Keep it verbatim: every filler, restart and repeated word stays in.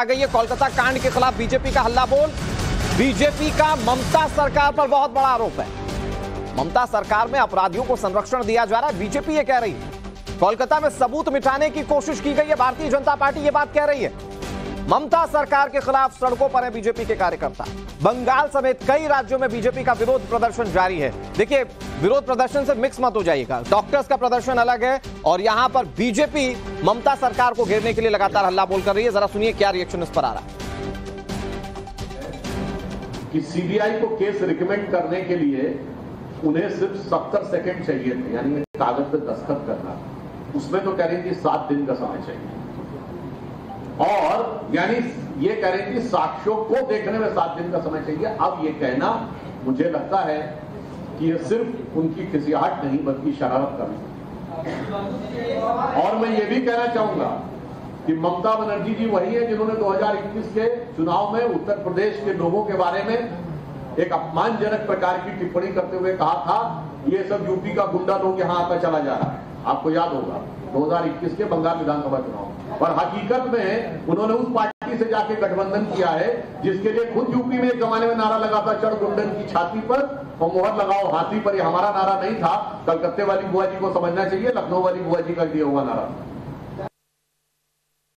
आ गई है। कोलकाता कांड के खिलाफ बीजेपी का हल्ला बोल। बीजेपी का ममता सरकार पर बहुत बड़ा आरोप है। ममता सरकार में अपराधियों को संरक्षण दिया जा रहा है। बीजेपी ये कह रही है। कोलकाता में सबूत मिटाने की कोशिश की गई है। भारतीय जनता पार्टी ये बात कह रही है। ममता सरकार के खिलाफ सड़कों पर है बीजेपी के कार्यकर्ता। बंगाल समेत कई राज्यों में बीजेपी का विरोध प्रदर्शन जारी है। देखिए, विरोध प्रदर्शन से मिक्स मत हो जाइएगा। डॉक्टर्स का प्रदर्शन अलग है और यहां पर बीजेपी ममता सरकार को घेरने के लिए लगातार हल्ला बोल कर रही है। जरा सुनिए क्या रिएक्शन इस पर आ रहा है। कि सीबीआई को केस रिकमेंड करने के लिए उन्हें सिर्फ सत्तर सेकेंड चाहिए थे, यानी कागज पर दस्तखत करना। उसमें तो कह रही थी सात दिन का समय चाहिए, और यानी ये कह रही थी साक्ष्यों को देखने में सात दिन का समय चाहिए। अब ये कहना, मुझे लगता है कि ये सिर्फ उनकी खिसियाहट नहीं बल्कि शरारत करना। और मैं ये भी कहना चाहूंगा कि ममता बनर्जी जी वही है जिन्होंने दो हज़ार इक्कीस के चुनाव में उत्तर प्रदेश के लोगों के बारे में एक अपमानजनक प्रकार की टिप्पणी करते हुए कहा था, ये सब यूपी का गुंडा लोग यहाँ आता चला जा रहा है। आपको याद होगा दो हज़ार इक्कीस के बंगाल विधानसभा चुनाव। और हकीकत में उन्होंने उस पार्टी से जाके गठबंधन किया है जिसके लिए खुद यूपी में एक जमाने में नारा लगा था, चढ़ गुंडन की छाती पर और मोहर लगाओ हाथी पर। ये हमारा नारा नहीं था। कलकत्ते वाली बुआ जी को समझना चाहिए, लखनऊ वाली बुआ जी का दिया हुआ नारा।